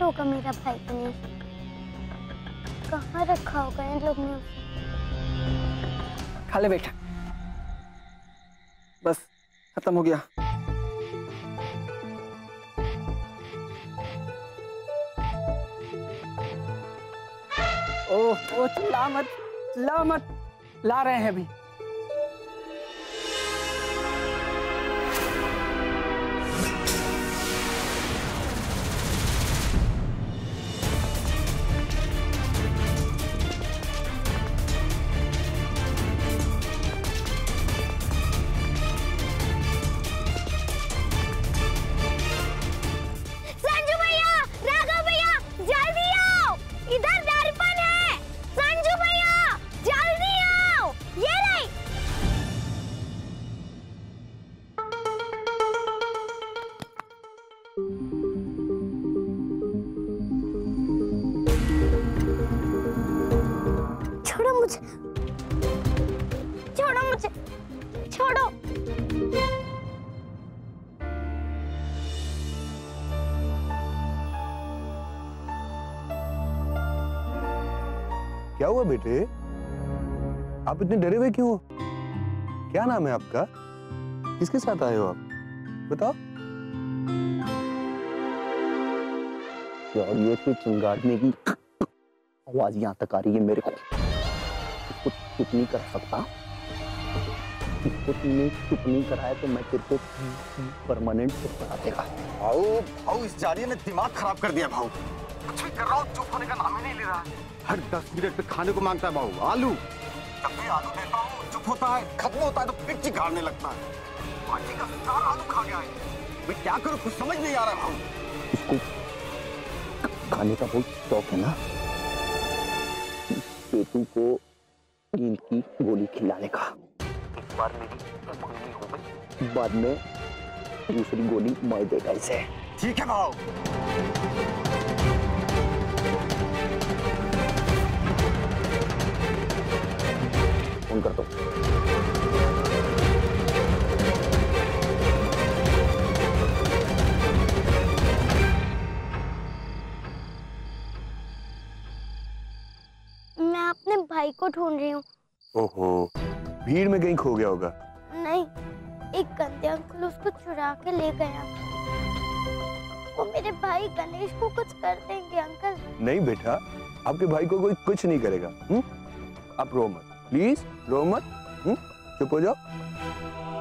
कैसे होगा मेरा भाई गणेश, कहाँ रखा होगा इन लोग ने उसे। खा ले बेटा, बस खत्म हो गया। ओ चिल्ला मत, चिल्ला मत, ला रहे हैं अभी। क्या हुआ बेटे, आप इतने डरे हुए क्यों हो? क्या नाम है आपका? किसके साथ आए हो आप? बताओ। यार ये तो चिंगारने की आवाज यहाँ तक आ रही है मेरे को। इसको चुप नहीं कर सकता। इसको तुमने चुप नहीं कराया तो मैं तेरे को परमानेंट चुप करा देगा। भाऊ भाऊ इस जालिये ने दिमाग खराब कर दिया। भाऊ कुछ भी कर रहा हूँ, चुप होने का नाम ही नहीं ले रहा है। हर 10 मिनट पे खाने को मांगता है बाबू आलू। जब भी आलू देता हूँ चुप होता है, खत्म होता है तो फिर चिढ़ाने लगता है। पार्टी का सारा आलू खा गया है। मैं क्या करूँ कुछ समझ नहीं आ रहा बाबू। इसको खाने का बहुत शौक है ना, पेटू को नींद की गोली खिलाने का। एक बार मेरी मंगनी हो गई, बाद में दूसरी गोली मार देगा इसे। ठीक है बाबू। फोन कर दो। मैं अपने भाई को ढूंढ रही हूँ। ओहो, भीड़ में कहीं खो गया होगा। नहीं, एक गंदे अंकल उसको चुरा के ले गया। वो मेरे भाई गणेश को कुछ कर देंगे अंकल। नहीं बेटा, आपके भाई को कोई कुछ नहीं करेगा। आप रो मत, प्लीज रो मत। चुप हो जाओ।